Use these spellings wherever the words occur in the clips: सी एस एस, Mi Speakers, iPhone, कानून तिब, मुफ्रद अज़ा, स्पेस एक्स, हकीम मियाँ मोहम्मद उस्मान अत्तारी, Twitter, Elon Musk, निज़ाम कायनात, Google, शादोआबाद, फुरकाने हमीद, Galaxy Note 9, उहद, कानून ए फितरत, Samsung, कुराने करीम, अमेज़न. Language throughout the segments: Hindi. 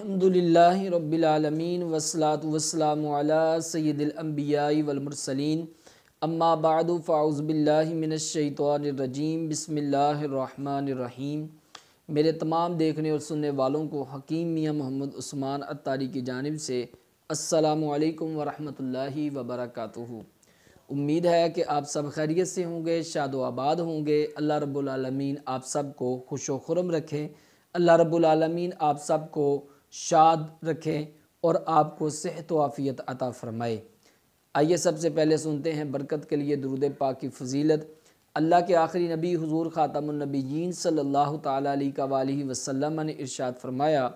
अल्हम्दुलिल्लाहि रब्बिल आलमीन वस्सलातु वस्सलामु अला सय्यिदिल अंबियाई वल मुरसलीन अम्मा बअदु फ़अऊज़ु बिल्लाहि मिनश शैतानिर रजीम बिस्मिल्लाहिर रहमानिर रहीम। मेरे तमाम देखने और सुनने वालों को हकीम मियाँ मोहम्मद उस्मान अत्तारी की जानिब से अस्सलामु अलैकुम वरहमतुल्लाहि वबरकातुहु। उम्मीद है कि आप सब खैरियत से होंगे, शादोआबाद होंगे। अल्लाह रब्बुल आलमीन आप सब को खुश व खुर्म रखें। अल्लाह रब्बुल आलमीन आप सब को शाद रखें और आपको सेहत व आफ़ियत अता फ़रमाए। आइए सबसे पहले सुनते हैं बरकत के लिए दुरूद पाक की फजीलत। अल्लाह के आखिरी नबी हुज़ूर ख़ातमुन नबीयीन सल्लल्लाहु तआला अलैहि वसल्लम ने इरशाद फरमाया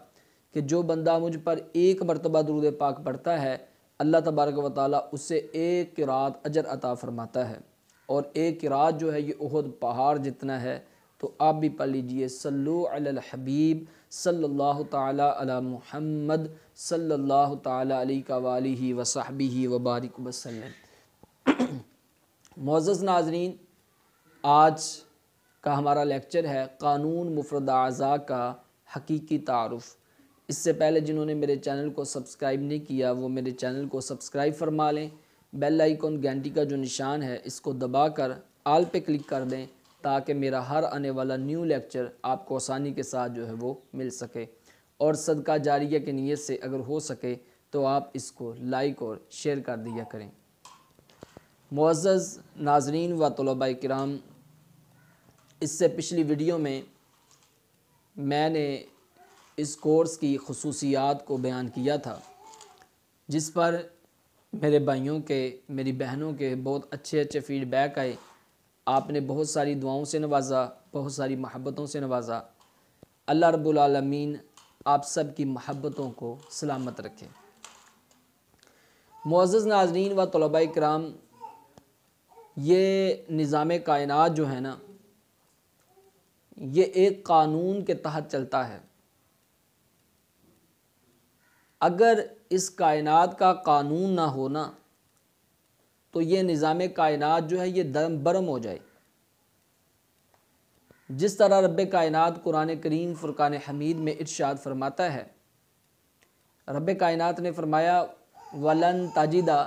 कि जो बंदा मुझ पर एक मरतबा दुरूद पाक पढ़ता है अल्लाह तबारक व तआला उससे एक क़िरात अजर अता फ़रमाता है, और एक क़िरात जो है ये उहद पहाड़ जितना है। तो आप भी पढ़ लीजिए, सल्लू अलल हबीब सल्लल्लाहु तआला अला मुहम्मद सल्लल्लाहु तआला अलैहि व सहबिही व बारिक वसल्लम। मोअज़्ज़ज़ नाज़रीन, आज का हमारा लेक्चर है कानून मुफ्रद अज़ा का हकीकी तारुफ़। इससे पहले जिन्होंने मेरे चैनल को सब्सक्राइब नहीं किया वो मेरे चैनल को सब्सक्राइब फरमा लें। बेल आइकॉन घंटी का जो निशान है इसको दबाकर आल पे क्लिक कर दें ताकि मेरा हर आने वाला न्यू लेक्चर आपको आसानी के साथ जो है वो मिल सके। और सदका जारिया की नीयत से अगर हो सके तो आप इसको लाइक और शेयर कर दिया करें। मुअज़्ज़ज़ नाज़रीन व तलबा किराम, इससे पिछली वीडियो में मैंने इस कोर्स की खसूसियात को बयान किया था, जिस पर मेरे भाइयों के मेरी बहनों के बहुत अच्छे अच्छे फ़ीडबैक आए। आपने बहुत सारी दुआओं से नवाजा, बहुत सारी महब्बतों से नवाजा। अल्लाह रब्बुल आलमीन आप सब की महब्बतों को सलामत रखे। मुअज़्ज़ज़ नाज़रीन व तलबा किराम, ये निज़ाम कायनात जो है ना, ये एक कानून के तहत चलता है। अगर इस कायनात का कानून ना होना तो ये निज़ाम कायनात जो है ये दरम बरम हो जाए। जिस तरह रब कायनात कुराने करीम फुरकाने हमीद में इरशाद फरमाता है, रब कायनात ने फरमाया वलन ताजिदा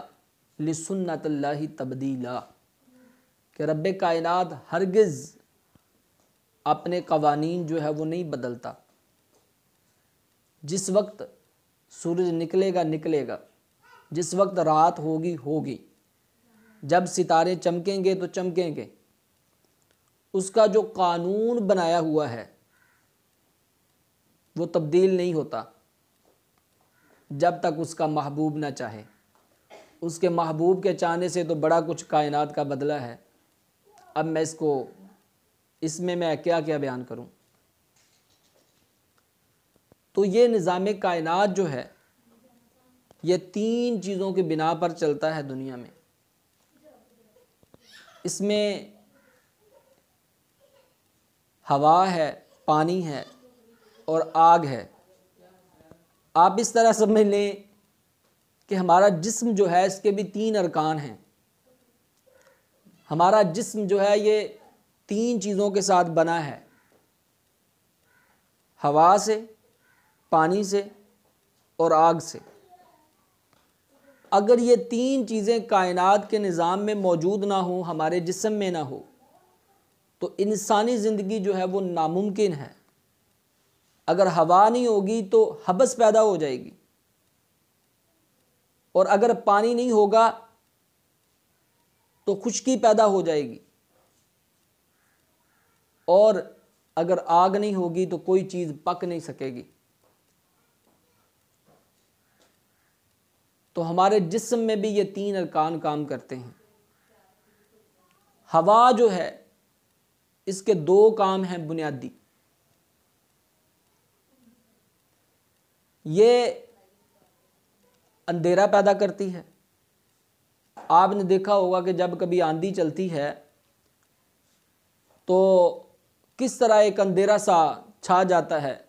लिसुन्नतिल्लाहि तब्दीला, कि रब कायनात हरगिज़ अपने कवानीन जो है वो नहीं बदलता। जिस वक्त सूरज निकलेगा निकलेगा, जिस वक्त रात होगी होगी, जब सितारे चमकेंगे तो चमकेंगे। उसका जो कानून बनाया हुआ है वो तब्दील नहीं होता जब तक उसका महबूब ना चाहे। उसके महबूब के चाहने से तो बड़ा कुछ कायनात का बदला है। अब मैं इसको इसमें मैं क्या क्या बयान करूं। तो ये निज़ाम कायनात जो है ये तीन चीज़ों के बिना पर चलता है दुनिया में। इसमें हवा है, पानी है और आग है। आप इस तरह समझ लें कि हमारा जिस्म जो है इसके भी तीन अरकान हैं। हमारा जिस्म जो है ये तीन चीज़ों के साथ बना है, हवा से, पानी से और आग से। अगर ये तीन चीज़ें कायनात के निज़ाम में मौजूद ना हो, हमारे जिस्म में ना हो, तो इंसानी ज़िंदगी जो है वो नामुमकिन है। अगर हवा नहीं होगी तो हबस पैदा हो जाएगी, और अगर पानी नहीं होगा तो खुश्की पैदा हो जाएगी, और अगर आग नहीं होगी तो कोई चीज़ पक नहीं सकेगी। तो हमारे जिस्म में भी ये तीन अरकान काम करते हैं। हवा जो है इसके दो काम हैं बुनियादी। ये अंधेरा पैदा करती है। आपने देखा होगा कि जब कभी आंधी चलती है तो किस तरह एक अंधेरा सा छा जाता है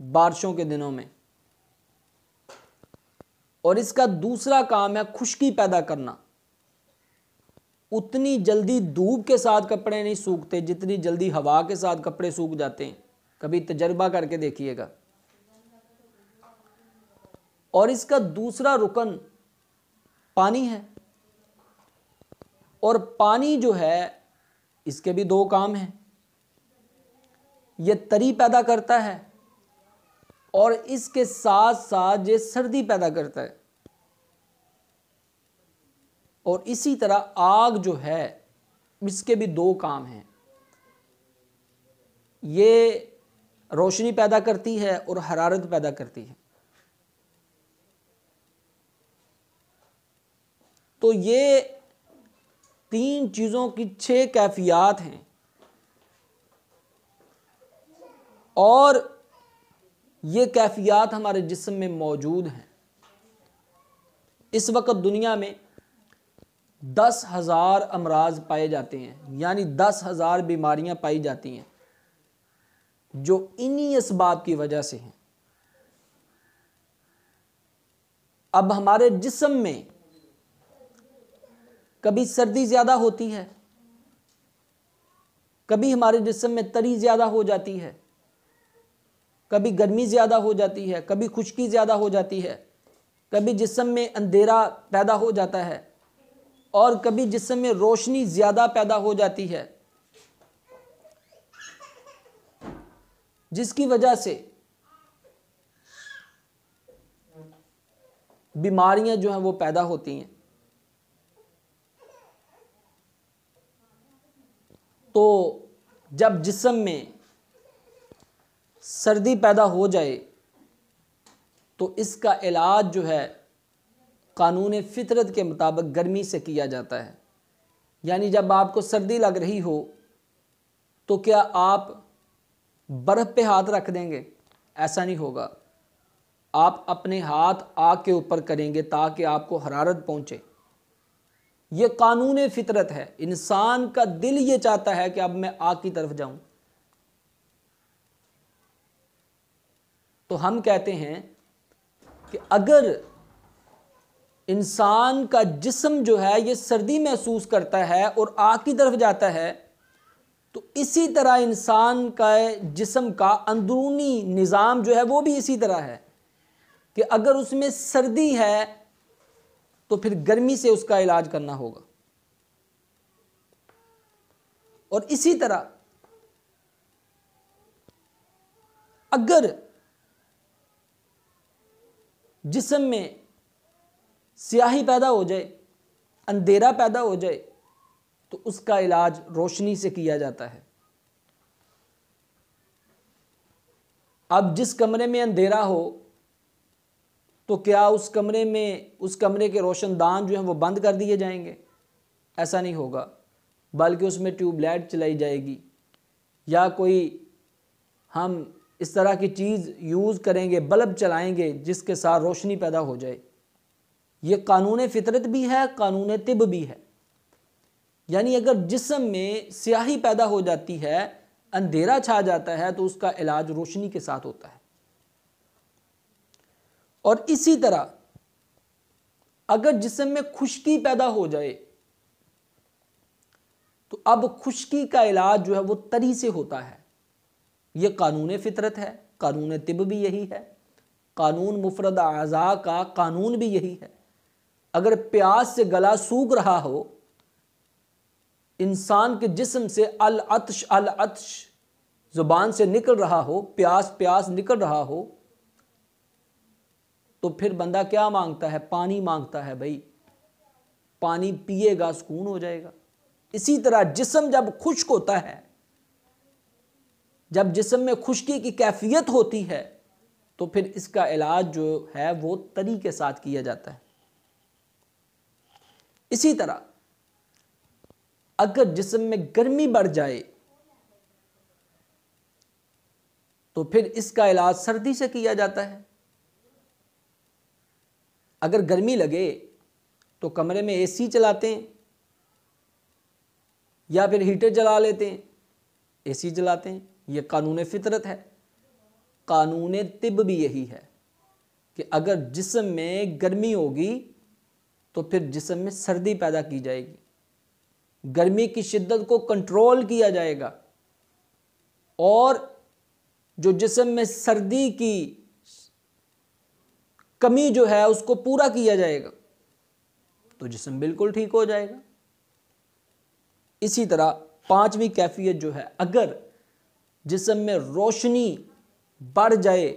बारिशों के दिनों में। और इसका दूसरा काम है खुश्की पैदा करना। उतनी जल्दी धूप के साथ कपड़े नहीं सूखते जितनी जल्दी हवा के साथ कपड़े सूख जाते हैं। कभी तजर्बा करके देखिएगा। और इसका दूसरा रुकन पानी है। और पानी जो है इसके भी दो काम हैं, ये तरी पैदा करता है और इसके साथ साथ ये सर्दी पैदा करता है। और इसी तरह आग जो है इसके भी दो काम हैं, ये रोशनी पैदा करती है और हरारत पैदा करती है। तो ये तीन चीज़ों की 6 कैफियत हैं। और ये कैफियत हमारे जिस्म में मौजूद हैं। इस वक्त दुनिया में 10,000 अमराज पाए जाते हैं, यानी 10,000 बीमारियां पाई जाती हैं जो इन्हीं असबाब की वजह से हैं। अब हमारे जिस्म में कभी सर्दी ज़्यादा होती है, कभी हमारे जिस्म में तरी ज़्यादा हो जाती है, कभी गर्मी ज़्यादा हो जाती है, कभी खुश्की ज़्यादा हो जाती है, कभी जिस्म में अंधेरा पैदा हो जाता है और कभी जिस्म में रोशनी ज़्यादा पैदा हो जाती है, जिसकी वजह से बीमारियां जो हैं वो पैदा होती हैं। तो जब जिस्म में सर्दी पैदा हो जाए तो इसका इलाज जो है कानून ए फितरत के मुताबिक गर्मी से किया जाता है। यानी जब आपको सर्दी लग रही हो तो क्या आप बर्फ़ पे हाथ रख देंगे? ऐसा नहीं होगा। आप अपने हाथ आग के ऊपर करेंगे ताकि आपको हरारत पहुँचे। ये कानून ए फितरत है। इंसान का दिल ये चाहता है कि अब मैं आग की तरफ जाऊँ। तो हम कहते हैं कि अगर इंसान का जिस्म जो है ये सर्दी महसूस करता है और आग की तरफ जाता है, तो इसी तरह इंसान का जिस्म का अंदरूनी निज़ाम जो है वो भी इसी तरह है कि अगर उसमें सर्दी है तो फिर गर्मी से उसका इलाज करना होगा। और इसी तरह अगर जिस्म में स्याही पैदा हो जाए, अंधेरा पैदा हो जाए, तो उसका इलाज रोशनी से किया जाता है। अब जिस कमरे में अंधेरा हो तो क्या उस कमरे के रोशनदान जो हैं वो बंद कर दिए जाएंगे? ऐसा नहीं होगा, बल्कि उसमें ट्यूबलाइट चलाई जाएगी या कोई हम इस तरह की चीज़ यूज़ करेंगे, बल्ब चलाएंगे जिसके साथ रोशनी पैदा हो जाए। ये कानून फितरत भी है, कानून तिब भी है। यानी अगर जिस्म में स्याही पैदा हो जाती है, अंधेरा छा जाता है, तो उसका इलाज रोशनी के साथ होता है। और इसी तरह अगर जिस्म में खुश्की पैदा हो जाए तो अब खुश्की का इलाज जो है वो तरी से होता है। ये कानून फितरत है, कानून तिब भी यही है, कानून मुफ्रद अज़ा का कानून भी यही है। अगर प्यास से गला सूख रहा हो, इंसान के जिस्म से अल अत्श ज़ुबान से निकल रहा हो, प्यास निकल रहा हो, तो फिर बंदा क्या मांगता है? पानी मांगता है। भाई पानी पिएगा, सुकून हो जाएगा। इसी तरह जिस्म जब खुश्क होता है, जब जिस्म में खुश्की की कैफियत होती है, तो फिर इसका इलाज जो है वो तरी के साथ किया जाता है। इसी तरह अगर जिस्म में गर्मी बढ़ जाए तो फिर इसका इलाज सर्दी से किया जाता है। अगर गर्मी लगे तो कमरे में एसी चलाते हैं या फिर हीटर चला लेते हैं, एसी चलाते हैं। ये कानून फितरत है, कानून तिब भी यही है कि अगर जिस्म में गर्मी होगी तो फिर जिस्म में सर्दी पैदा की जाएगी, गर्मी की शिद्दत को कंट्रोल किया जाएगा। और जो जिस्म में सर्दी की कमी जो है उसको पूरा किया जाएगा तो जिस्म बिल्कुल ठीक हो जाएगा। इसी तरह पांचवी कैफियत जो है, अगर जिस्म में रोशनी बढ़ जाए,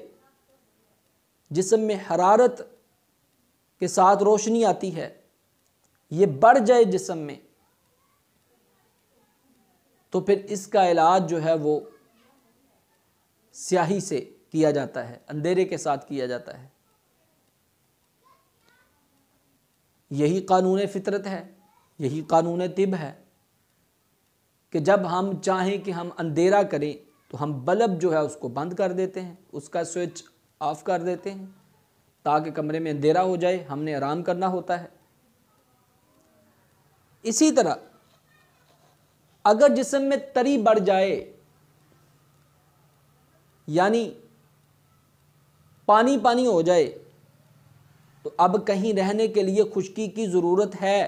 जिस्म में हरारत के साथ रोशनी आती है, ये बढ़ जाए जिस्म में, तो फिर इसका इलाज जो है वो स्याही से किया जाता है, अंधेरे के साथ किया जाता है। यही कानून ए फितरत है, यही कानून तिब है कि जब हम चाहें कि हम अंधेरा करें तो हम बल्ब जो है उसको बंद कर देते हैं, उसका स्विच ऑफ कर देते हैं ताकि कमरे में अंधेरा हो जाए, हमने आराम करना होता है। इसी तरह अगर जिस्म में तरी बढ़ जाए, यानी पानी पानी हो जाए, तो अब कहीं रहने के लिए खुश्की की ज़रूरत है।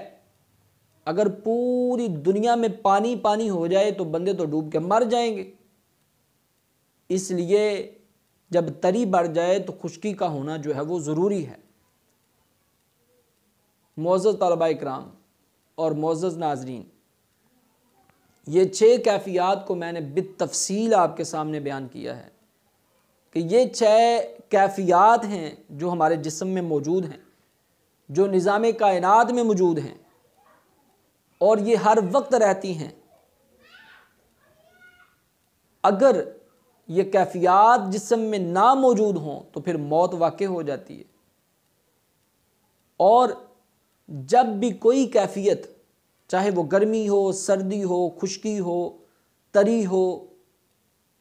अगर पूरी दुनिया में पानी पानी हो जाए तो बंदे तो डूब के मर जाएंगे। इसलिए जब तरी बढ़ जाए तो खुश्की का होना जो है वो ज़रूरी है। मोअज़्ज़ज़ तलबाए किराम और मोअज़्ज़ज़ नाज़रीन, ये 6 कैफियात को मैंने बितफ़सील आपके सामने बयान किया है कि ये 6 कैफियात हैं जो हमारे जिस्म में मौजूद हैं, जो निज़ाम कायनात में मौजूद हैं और ये हर वक्त रहती हैं। अगर ये कैफियात जिस्म में ना मौजूद हों तो फिर मौत वाक़े हो जाती है। और जब भी कोई कैफियत, चाहे वो गर्मी हो, सर्दी हो, खुश्की हो, तरी हो,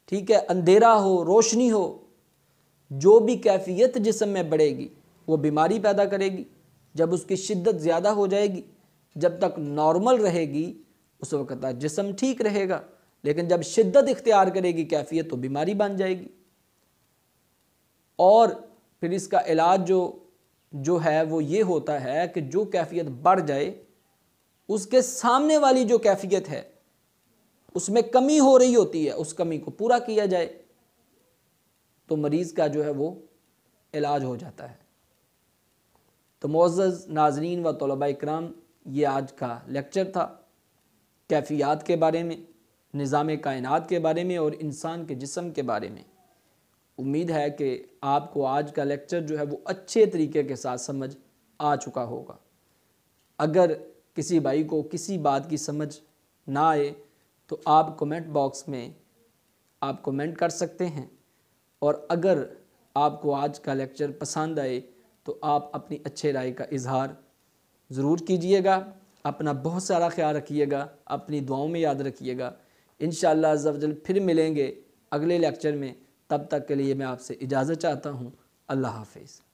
ठीक है, अंधेरा हो, रोशनी हो, जो भी कैफियत जिस्म में बढ़ेगी वो बीमारी पैदा करेगी। जब उसकी शिद्दत ज़्यादा हो जाएगी, जब तक नॉर्मल रहेगी उस वक्त तक जिस्म ठीक रहेगा, लेकिन जब शिद्दत इख्तियार करेगी कैफियत तो बीमारी बन जाएगी। और फिर इसका इलाज जो है वो ये होता है कि जो कैफियत बढ़ जाए उसके सामने वाली जो कैफियत है उसमें कमी हो रही होती है, उस कमी को पूरा किया जाए तो मरीज़ का जो है वो इलाज हो जाता है। तो मोअज़्ज़ज़ नाज़रीन व तलबाए किराम, ये आज का लेक्चर था कैफियात के बारे में, निज़ाम कायनात के बारे में और इंसान के जिस्म के बारे में। उम्मीद है कि आपको आज का लेक्चर जो है वो अच्छे तरीके के साथ समझ आ चुका होगा। अगर किसी भाई को किसी बात की समझ ना आए तो आप कमेंट बॉक्स में आप कमेंट कर सकते हैं, और अगर आपको आज का लेक्चर पसंद आए तो आप अपनी अच्छे राय का इजहार ज़रूर कीजिएगा। अपना बहुत सारा ख्याल रखिएगा, अपनी दुआओं में याद रखिएगा। इंशाअल्लाह अज़्ज़ा वजल फिर मिलेंगे अगले लेक्चर में। तब तक के लिए मैं आपसे इजाज़त चाहता हूँ। अल्लाह हाफ़िज़।